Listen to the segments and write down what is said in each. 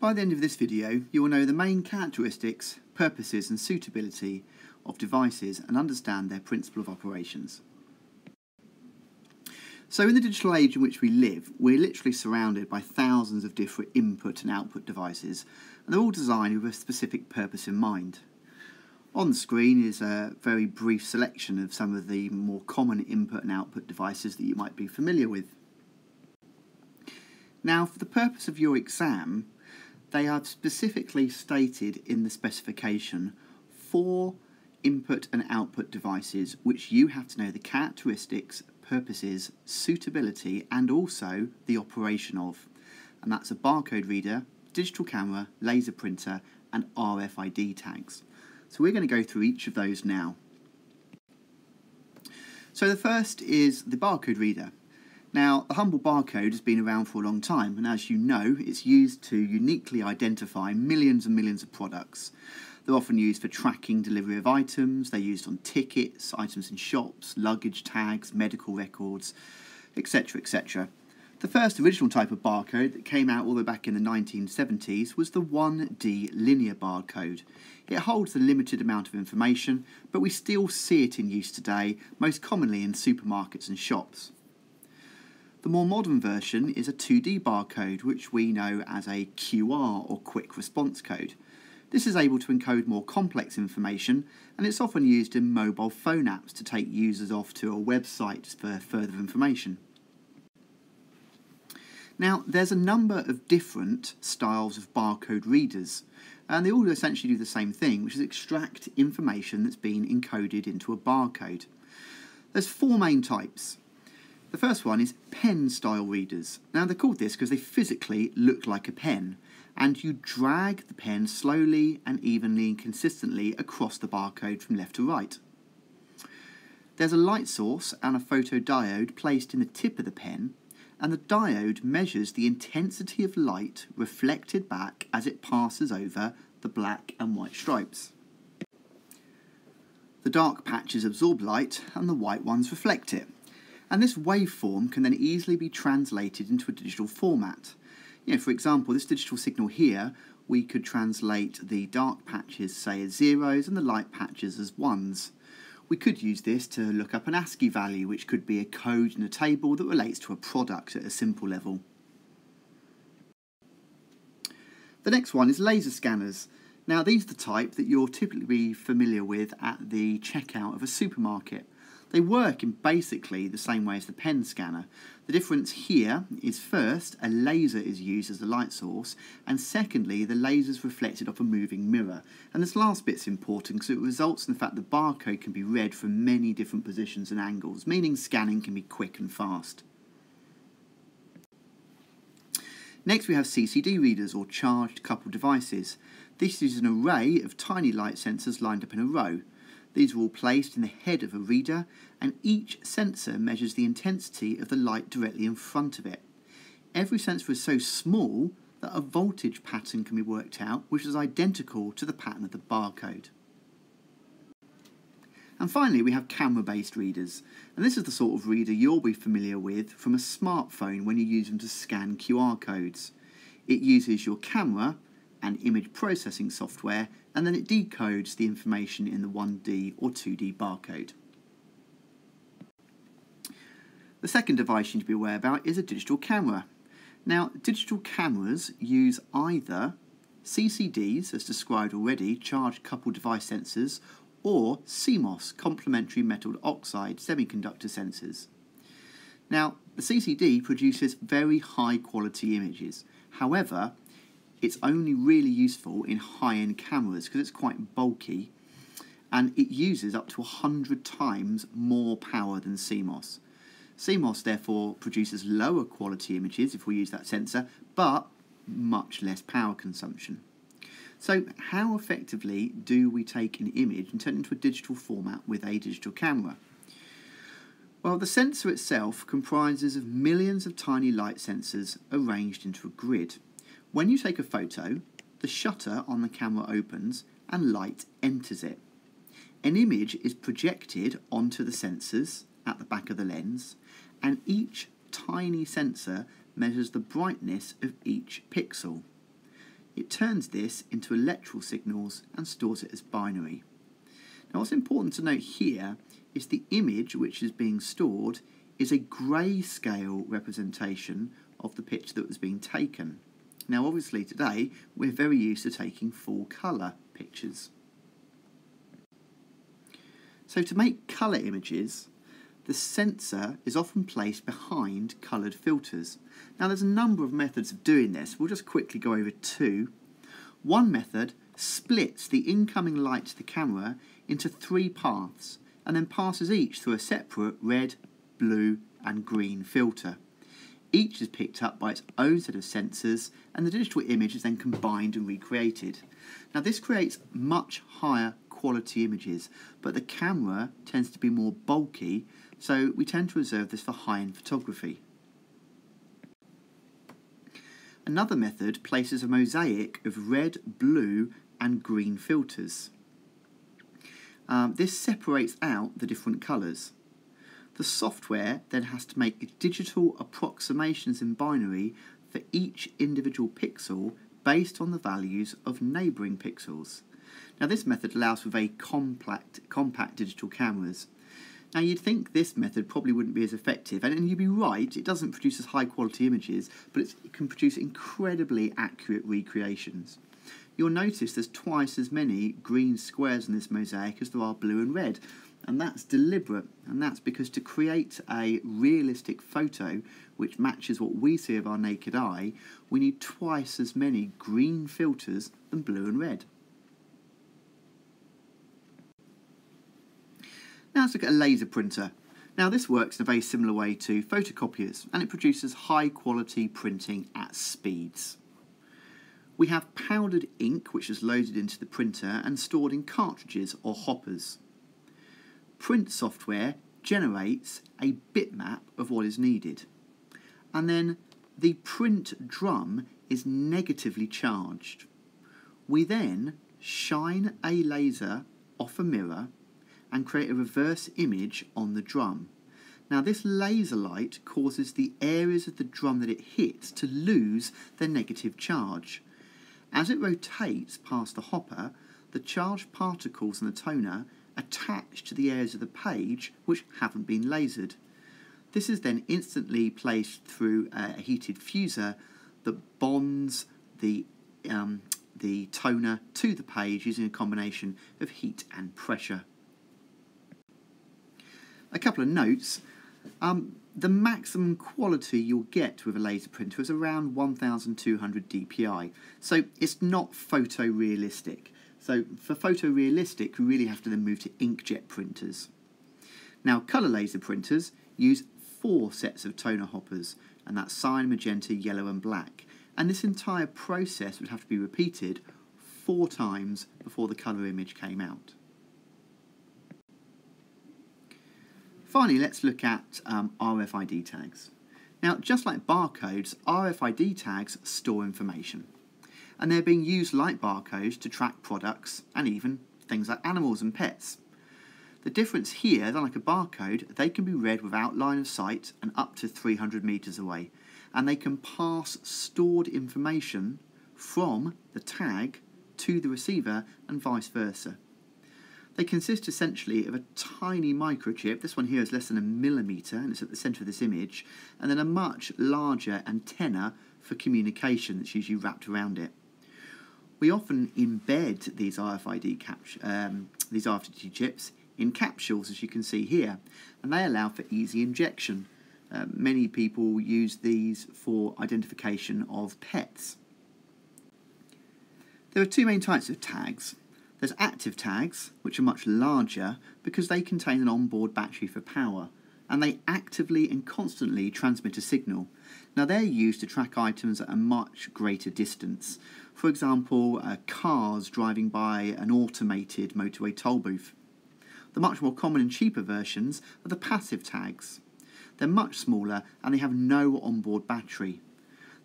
By the end of this video, you will know the main characteristics, purposes and suitability of devices and understand their principle of operations. So in the digital age in which we live, we're literally surrounded by thousands of different input and output devices, and they're all designed with a specific purpose in mind. On the screen is a very brief selection of some of the more common input and output devices that you might be familiar with. Now, for the purpose of your exam, they are specifically stated in the specification for input and output devices, which you have to know the characteristics, purposes, suitability and also the operation of, and that's a barcode reader, digital camera, laser printer and RFID tags. So we're going to go through each of those now. So the first is the barcode reader. Now, the humble barcode has been around for a long time, and as you know, it's used to uniquely identify millions and millions of products. They're often used for tracking delivery of items, they're used on tickets, items in shops, luggage tags, medical records, etc, etc. The first original type of barcode that came out all the way back in the 1970s was the 1D linear barcode. It holds a limited amount of information, but we still see it in use today, most commonly in supermarkets and shops. The more modern version is a 2D barcode, which we know as a QR or quick response code. This is able to encode more complex information, and it's often used in mobile phone apps to take users off to a website for further information. Now, there's a number of different styles of barcode readers, and they all essentially do the same thing, which is extract information that's been encoded into a barcode. There's four main types. The first one is pen-style readers. Now, they're called this because they physically look like a pen, and you drag the pen slowly and evenly and consistently across the barcode from left to right. There's a light source and a photodiode placed in the tip of the pen, and the diode measures the intensity of light reflected back as it passes over the black and white stripes. The dark patches absorb light, and the white ones reflect it. And this waveform can then easily be translated into a digital format. You know, for example, this digital signal here, we could translate the dark patches, say, as zeros and the light patches as ones. We could use this to look up an ASCII value, which could be a code in a table that relates to a product at a simple level. The next one is laser scanners. Now, these are the type that you'll typically be familiar with at the checkout of a supermarket. They work in basically the same way as the pen scanner. The difference here is, first, a laser is used as the light source, and secondly, the laser is reflected off a moving mirror. And this last bit's important because it results in the fact the barcode can be read from many different positions and angles, meaning scanning can be quick and fast. Next, we have CCD readers, or charged coupled devices. This is an array of tiny light sensors lined up in a row. These are all placed in the head of a reader, and each sensor measures the intensity of the light directly in front of it. Every sensor is so small that a voltage pattern can be worked out, which is identical to the pattern of the barcode. And finally, we have camera-based readers, and this is the sort of reader you'll be familiar with from a smartphone when you use them to scan QR codes. It uses your camera and image processing software, and then it decodes the information in the 1D or 2D barcode. The second device you need to be aware about is a digital camera. Now, digital cameras use either CCDs, as described already, charged coupled device sensors, or CMOS, complementary metal oxide semiconductor sensors. Now, the CCD produces very high quality images. However, it's only really useful in high-end cameras because it's quite bulky, and it uses up to 100 times more power than CMOS. CMOS therefore produces lower quality images if we use that sensor, but much less power consumption. So how effectively do we take an image and turn it into a digital format with a digital camera? Well, the sensor itself comprises of millions of tiny light sensors arranged into a grid. When you take a photo, the shutter on the camera opens and light enters it. An image is projected onto the sensors at the back of the lens, and each tiny sensor measures the brightness of each pixel. it turns this into electrical signals and stores it as binary. Now what's important to note here is the image which is being stored is a grayscale representation of the picture that was being taken. Now obviously today we're very used to taking full colour pictures. So to make colour images, the sensor is often placed behind coloured filters. Now there's a number of methods of doing this. We'll just quickly go over two. One method splits the incoming light to the camera into three paths and then passes each through a separate red, blue and green filter. Each is picked up by its own set of sensors and the digital image is then combined and recreated. Now this creates much higher quality images, but the camera tends to be more bulky, so we tend to reserve this for high-end photography. Another method places a mosaic of red, blue and green filters. This separates out the different colours. The software then has to make digital approximations in binary for each individual pixel based on the values of neighbouring pixels. Now this method allows for very compact digital cameras. Now you'd think this method probably wouldn't be as effective, and you'd be right, it doesn't produce as high quality images, but it can produce incredibly accurate recreations. You'll notice there's twice as many green squares in this mosaic as there are blue and red. And that's deliberate, and that's because to create a realistic photo which matches what we see of our naked eye, we need twice as many green filters than blue and red. Now let's look at a laser printer. Now this works in a very similar way to photocopiers, and it produces high quality printing at speeds. We have powdered ink which is loaded into the printer and stored in cartridges or hoppers. Print software generates a bitmap of what is needed. And then the print drum is negatively charged. We then shine a laser off a mirror and create a reverse image on the drum. Now this laser light causes the areas of the drum that it hits to lose their negative charge. As it rotates past the hopper, the charged particles in the toner attached to the areas of the page which haven't been lasered. This is then instantly placed through a heated fuser that bonds the toner to the page using a combination of heat and pressure. A couple of notes. The maximum quality you'll get with a laser printer is around 1200 dpi, so it's not photorealistic. So for photorealistic, we really have to then move to inkjet printers. Now, colour laser printers use four sets of toner hoppers, and that's cyan, magenta, yellow and black. And this entire process would have to be repeated 4 times before the colour image came out. Finally, let's look at RFID tags. Now, just like barcodes, RFID tags store information. And they're being used like barcodes to track products and even things like animals and pets. The difference here is, unlike a barcode, they can be read without line of sight and up to 300 metres away, and they can pass stored information from the tag to the receiver and vice versa. They consist essentially of a tiny microchip, this one here is less than a millimetre and it's at the centre of this image, and then a much larger antenna for communication that's usually wrapped around it. We often embed these RFID chips in capsules, as you can see here, and they allow for easy injection. Many people use these for identification of pets. There are two main types of tags. There's active tags, which are much larger because they contain an onboard battery for power, and they actively and constantly transmit a signal. Now they're used to track items at a much greater distance. For example, cars driving by an automated motorway toll booth. The much more common and cheaper versions are the passive tags. They're much smaller and they have no onboard battery.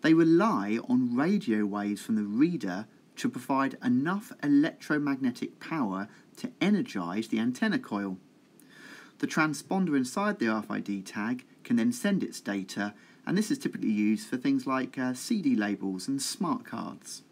They rely on radio waves from the reader to provide enough electromagnetic power to energise the antenna coil. The transponder inside the RFID tag can then send its data, and this is typically used for things like CD labels and smart cards.